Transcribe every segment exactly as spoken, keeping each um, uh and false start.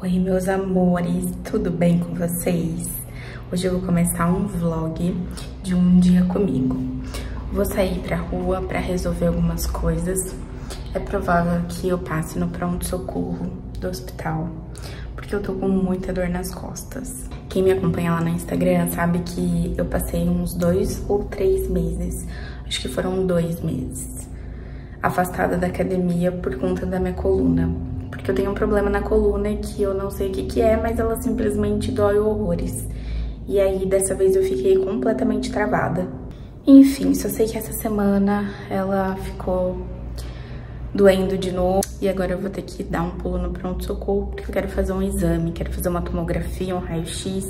Oi meus amores, tudo bem com vocês? Hoje eu vou começar um vlog de um dia comigo. Vou sair pra rua pra resolver algumas coisas. É provável que eu passe no pronto-socorro do hospital, porque eu tô com muita dor nas costas. Quem me acompanha lá no Instagram sabe que eu passei uns dois ou três meses, acho que foram dois meses, afastada da academia por conta da minha coluna. Porque eu tenho um problema na coluna que eu não sei o que que é, mas ela simplesmente dói horrores. E aí, dessa vez eu fiquei completamente travada. Enfim, só sei que essa semana ela ficou doendo de novo. E agora eu vou ter que dar um pulo no pronto-socorro, porque eu quero fazer um exame, quero fazer uma tomografia, um raio-x,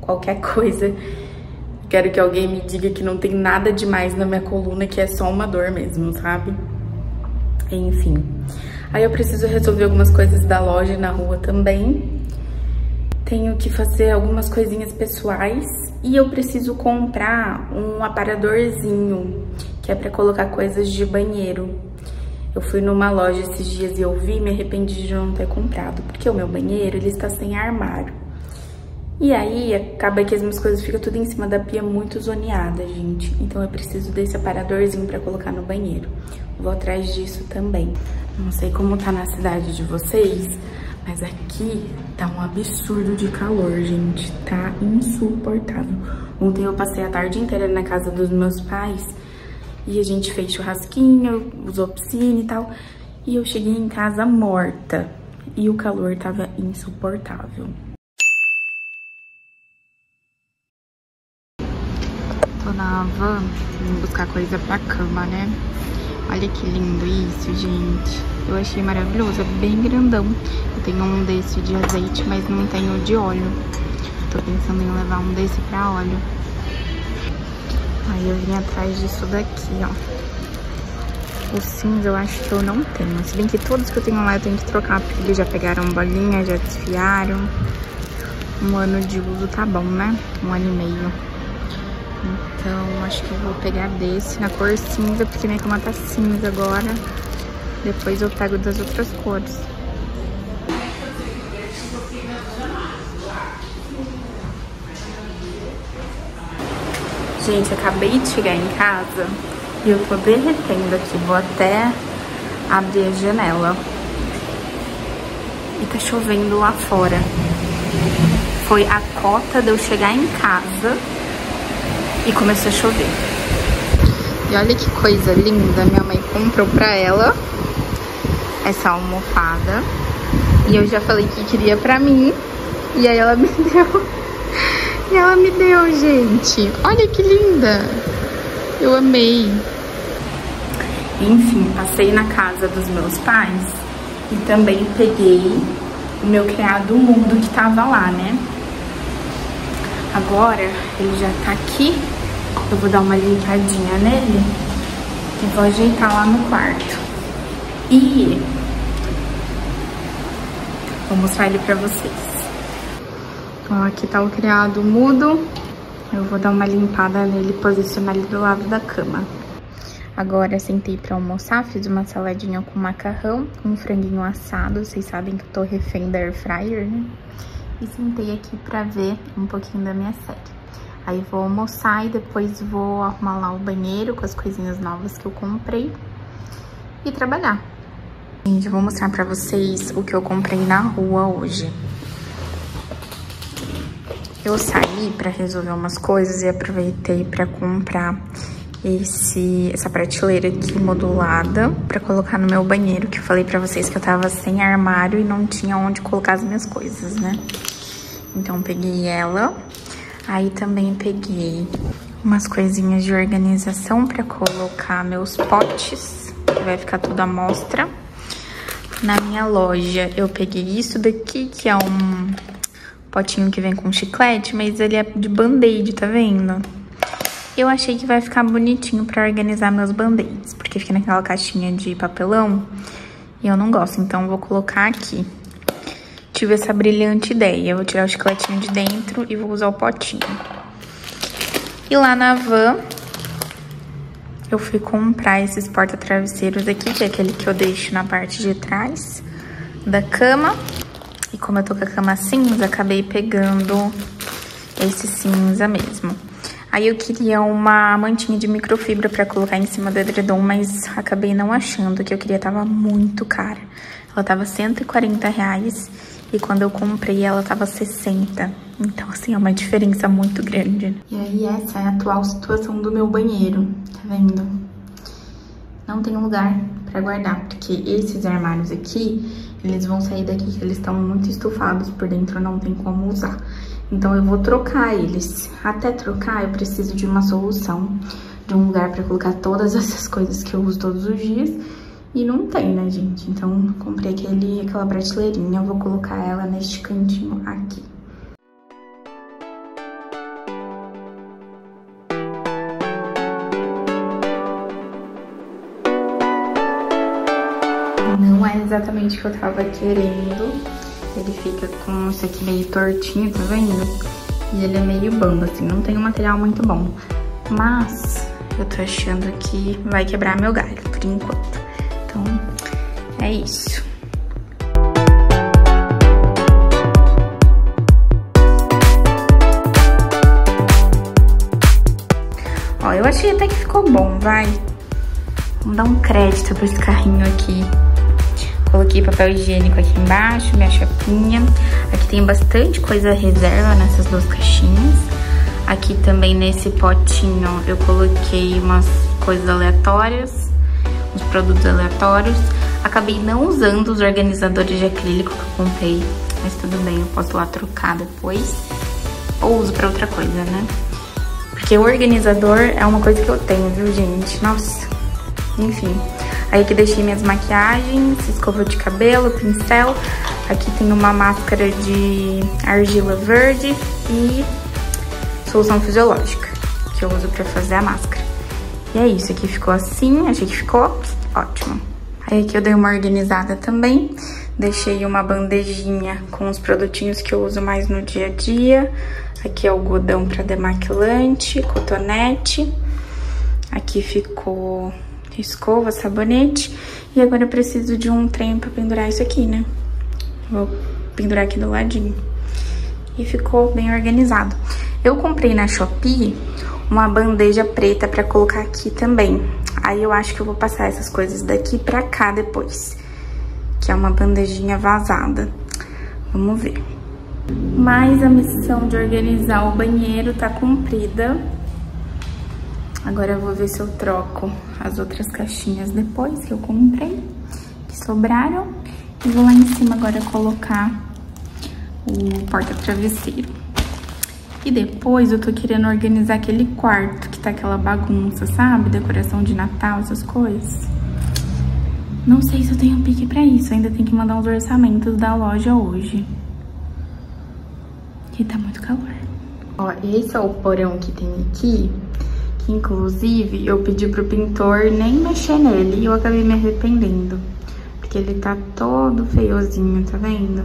qualquer coisa. Quero que alguém me diga que não tem nada demais na minha coluna, que é só uma dor mesmo, sabe? Enfim... Aí eu preciso resolver algumas coisas da loja na rua também. Tenho que fazer algumas coisinhas pessoais. E eu preciso comprar um aparadorzinho, que é pra colocar coisas de banheiro. Eu fui numa loja esses dias e eu vi e me arrependi de não ter comprado. Porque o meu banheiro, ele está sem armário. E aí, acaba que as minhas coisas ficam tudo em cima da pia, muito zoneada, gente. Então eu preciso desse aparadorzinho pra colocar no banheiro. Vou atrás disso também. Não sei como tá na cidade de vocês, mas aqui tá um absurdo de calor, gente. Tá insuportável. Ontem eu passei a tarde inteira na casa dos meus pais e a gente fez churrasquinho, usou piscina e tal. E eu cheguei em casa morta e o calor tava insuportável. Tô na van, vim buscar coisa pra cama, né? Olha que lindo isso, gente. Eu achei maravilhoso, é bem grandão. Eu tenho um desse de azeite, mas não tenho de óleo. Tô pensando em levar um desse pra óleo. Aí eu vim atrás disso daqui, ó. O cinza eu acho que eu não tenho. Se bem que todos que eu tenho lá eu tenho que trocar, porque eles já pegaram bolinha, já desfiaram. Um ano de uso tá bom, né? Um ano e meio. Então, acho que eu vou pegar desse na cor cinza, porque minha cama tá cinza agora. Depois eu pego das outras cores. Gente, acabei de chegar em casa e eu tô derretendo aqui. Vou até abrir a janela. E tá chovendo lá fora. Foi a cota de eu chegar em casa... E começou a chover. E olha que coisa linda. Minha mãe comprou pra ela essa almofada. E eu já falei que queria pra mim. E aí ela me deu. E ela me deu, gente. Olha que linda. Eu amei. Enfim, passei na casa dos meus pais. E também peguei o meu criado mudo que tava lá, né? Agora ele já tá aqui. Eu vou dar uma limpadinha nele e vou ajeitar lá no quarto. E vou mostrar ele pra vocês. Ó, aqui tá o criado mudo. Eu vou dar uma limpada nele e posicionar ele do lado da cama. Agora sentei pra almoçar, fiz uma saladinha com macarrão, um franguinho assado. Vocês sabem que eu tô refém da air fryer, né? E sentei aqui pra ver um pouquinho da minha série. Aí vou almoçar e depois vou arrumar lá o banheiro com as coisinhas novas que eu comprei e trabalhar. Gente, eu vou mostrar pra vocês o que eu comprei na rua hoje. Eu saí pra resolver umas coisas e aproveitei pra comprar esse, essa prateleira aqui modulada pra colocar no meu banheiro, que eu falei pra vocês que eu tava sem armário e não tinha onde colocar as minhas coisas, né? Então peguei ela... Aí também peguei umas coisinhas de organização pra colocar meus potes, que vai ficar tudo à mostra. Na minha loja eu peguei isso daqui, que é um potinho que vem com chiclete, mas ele é de band-aid, tá vendo? Eu achei que vai ficar bonitinho pra organizar meus band-aids, porque fica naquela caixinha de papelão e eu não gosto, então vou colocar aqui. Tive essa brilhante ideia. Eu vou tirar o chicletinho de dentro e vou usar o potinho. E lá na van, eu fui comprar esses porta-travesseiros aqui, que é aquele que eu deixo na parte de trás da cama. E como eu tô com a cama cinza, acabei pegando esse cinza mesmo. Aí eu queria uma mantinha de microfibra pra colocar em cima do edredom, mas acabei não achando, que eu queria tava muito cara. Ela tava cento e quarenta reais e quando eu comprei ela tava sessenta. Então, assim, é uma diferença muito grande. E aí essa é a atual situação do meu banheiro, tá vendo? Não tem lugar pra guardar, porque esses armários aqui, eles vão sair daqui, que eles estão muito estufados por dentro, não tem como usar. Então eu vou trocar eles. Até trocar, eu preciso de uma solução, de um lugar pra colocar todas essas coisas que eu uso todos os dias. E não tem, né, gente? Então comprei aquele, aquela prateleirinha, eu vou colocar ela neste cantinho aqui. Não é exatamente o que eu tava querendo. Ele fica com isso aqui meio tortinho, tá vendo? E ele é meio bamba, assim, não tem um material muito bom. Mas eu tô achando que vai quebrar meu galho, por enquanto. Então, é isso. Ó, eu achei até que ficou bom, vai. Vamos dar um crédito pra esse carrinho aqui. Coloquei papel higiênico aqui embaixo, minha chapinha. Aqui tem bastante coisa reserva nessas duas caixinhas. Aqui também nesse potinho eu coloquei umas coisas aleatórias, uns produtos aleatórios. Acabei não usando os organizadores de acrílico que eu comprei, mas tudo bem, eu posso lá trocar depois. Ou uso pra outra coisa, né? Porque o organizador é uma coisa que eu tenho, viu, gente? Nossa, enfim... Aí que deixei minhas maquiagens, escova de cabelo, pincel. Aqui tem uma máscara de argila verde e solução fisiológica, que eu uso pra fazer a máscara. E é isso, aqui ficou assim, achei que ficou ótimo. Aí aqui eu dei uma organizada também. Deixei uma bandejinha com os produtinhos que eu uso mais no dia a dia. Aqui é algodão pra demaquilante, cotonete. Aqui ficou... escova, sabonete. E agora eu preciso de um trem pra pendurar isso aqui, né? Vou pendurar aqui do ladinho. E ficou bem organizado. Eu comprei na Shopee uma bandeja preta pra colocar aqui também. Aí eu acho que eu vou passar essas coisas daqui pra cá depois. Que é uma bandejinha vazada. Vamos ver. Mas a missão de organizar o banheiro tá cumprida. Agora eu vou ver se eu troco as outras caixinhas depois que eu comprei, que sobraram. E vou lá em cima agora colocar o porta-travesseiro. E depois eu tô querendo organizar aquele quarto que tá aquela bagunça, sabe? Decoração de Natal, essas coisas. Não sei se eu tenho pique pra isso, ainda tem que mandar uns orçamentos da loja hoje. E tá muito calor. Ó, esse é o porão que tem aqui. Inclusive, eu pedi pro pintor nem mexer nele e eu acabei me arrependendo. Porque ele tá todo feiozinho, tá vendo?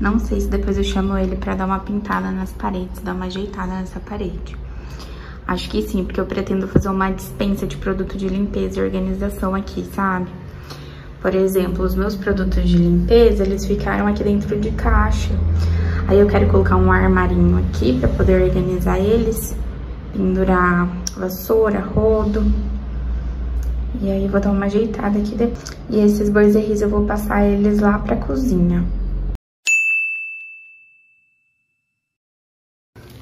Não sei se depois eu chamo ele pra dar uma pintada nas paredes, dar uma ajeitada nessa parede. Acho que sim, porque eu pretendo fazer uma dispensa de produto de limpeza e organização aqui, sabe? Por exemplo, os meus produtos de limpeza, eles ficaram aqui dentro de caixa. Aí eu quero colocar um armarinho aqui pra poder organizar eles. Pendurar vassoura, rodo. E aí eu vou dar uma ajeitada aqui depois. E esses boiseries eu vou passar eles lá pra cozinha.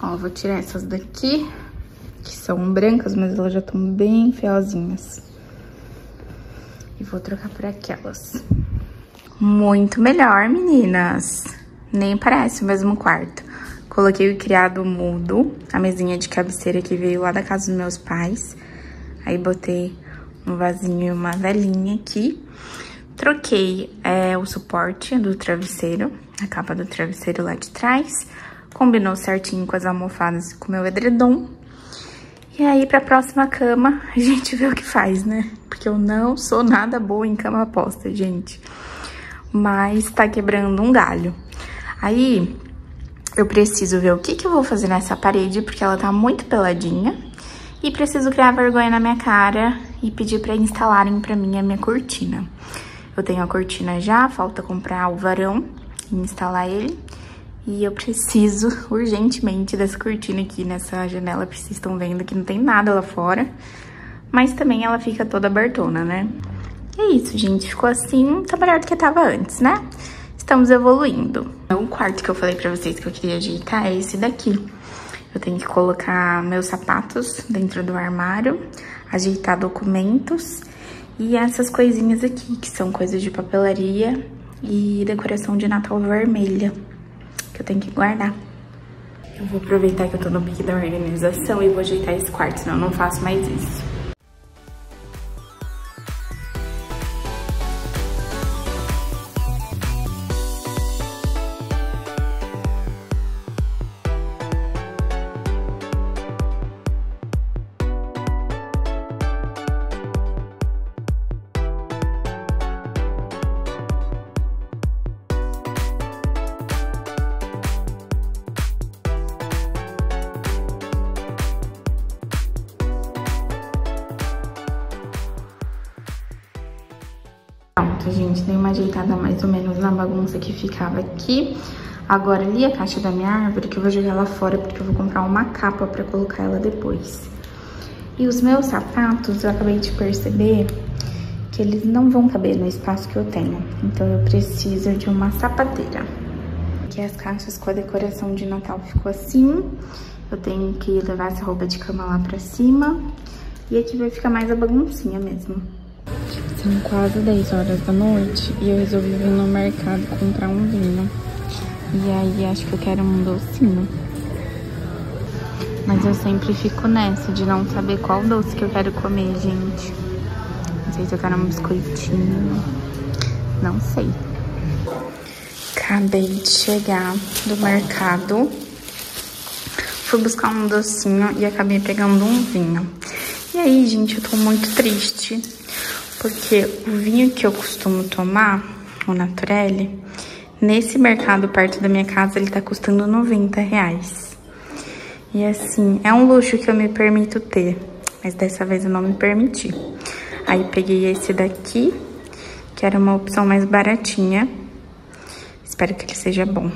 Ó, vou tirar essas daqui, que são brancas, mas elas já estão bem feiozinhas. E vou trocar por aquelas. Muito melhor, meninas. Nem parece o mesmo quarto. Coloquei o criado mudo, a mesinha de cabeceira que veio lá da casa dos meus pais. Aí botei um vasinho e uma velinha aqui. Troquei é, o suporte do travesseiro, a capa do travesseiro lá de trás. Combinou certinho com as almofadas e com o meu edredom. E aí, pra próxima cama, a gente vê o que faz, né? Porque eu não sou nada boa em cama posta, gente. Mas tá quebrando um galho. Aí... eu preciso ver o que que eu vou fazer nessa parede, porque ela tá muito peladinha. E preciso criar vergonha na minha cara e pedir pra instalarem pra mim a minha cortina. Eu tenho a cortina já, falta comprar o varão. consegui instalar ele. E eu preciso urgentemente dessa cortina aqui nessa janela, porque vocês estão vendo que não tem nada lá fora. Mas também ela fica toda abertona, né? E é isso, gente. Ficou assim, tá melhor do que tava antes, né? Estamos evoluindo. O quarto que eu falei pra vocês que eu queria ajeitar é esse daqui. Eu tenho que colocar meus sapatos dentro do armário, ajeitar documentos e essas coisinhas aqui, que são coisas de papelaria e decoração de Natal vermelha, que eu tenho que guardar. Eu vou aproveitar que eu tô no pique da organização e vou ajeitar esse quarto, senão eu não faço mais isso. Gente, dei uma ajeitada mais ou menos na bagunça que ficava aqui. Agora ali a caixa da minha árvore, que eu vou jogar lá fora, porque eu vou comprar uma capa pra colocar ela depois. E os meus sapatos, eu acabei de perceber que eles não vão caber no espaço que eu tenho. Então eu preciso de uma sapateira. Aqui as caixas com a decoração de Natal ficou assim. Eu tenho que levar essa roupa de cama lá pra cima. E aqui vai ficar mais a baguncinha mesmo. São quase dez horas da noite e eu resolvi vir no mercado comprar um vinho. E aí acho que eu quero um docinho. Mas eu sempre fico nessa de não saber qual doce que eu quero comer, gente. Não sei se eu quero um biscoitinho. Não sei. Acabei de chegar do mercado. Fui buscar um docinho e acabei pegando um vinho. E aí, gente, eu tô muito triste. Porque o vinho que eu costumo tomar, o Naturelli, nesse mercado perto da minha casa, ele tá custando noventa reais. E assim, é um luxo que eu me permito ter, mas dessa vez eu não me permiti. Aí peguei esse daqui, que era uma opção mais baratinha. Espero que ele seja bom.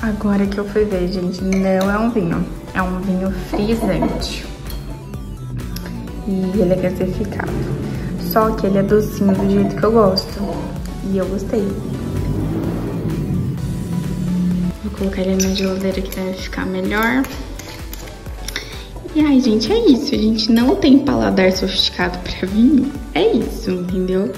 Agora que eu fui ver, gente, não é um vinho, é um vinho frisante. E ele é gaseificado. Só que ele é docinho do jeito que eu gosto. E eu gostei. Vou colocar ele na geladeira que vai ficar melhor. E ai, gente, é isso. A gente não tem paladar sofisticado pra vinho. É isso, entendeu?